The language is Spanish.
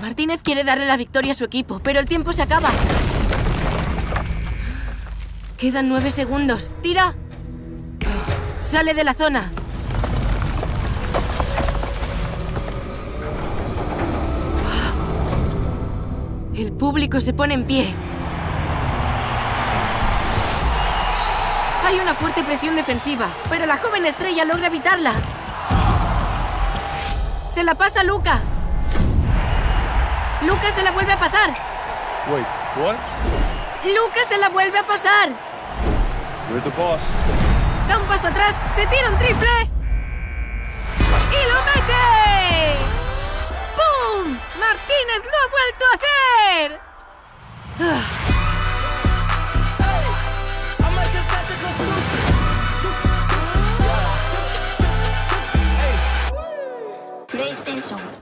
Martínez quiere darle la victoria a su equipo, pero el tiempo se acaba. Quedan 9 segundos. ¡Tira! ¡Sale de la zona! El público se pone en pie. Hay una fuerte presión defensiva, pero la joven estrella logra evitarla. ¡Se la pasa Luka! ¡Luka se la vuelve a pasar! Wait, what? ¡Luka se la vuelve a pasar! You're the boss. Da un paso atrás, se tira un triple... ¡y lo mete! ¡Pum! ¡Martínez lo ha vuelto a hacer! PlayStation.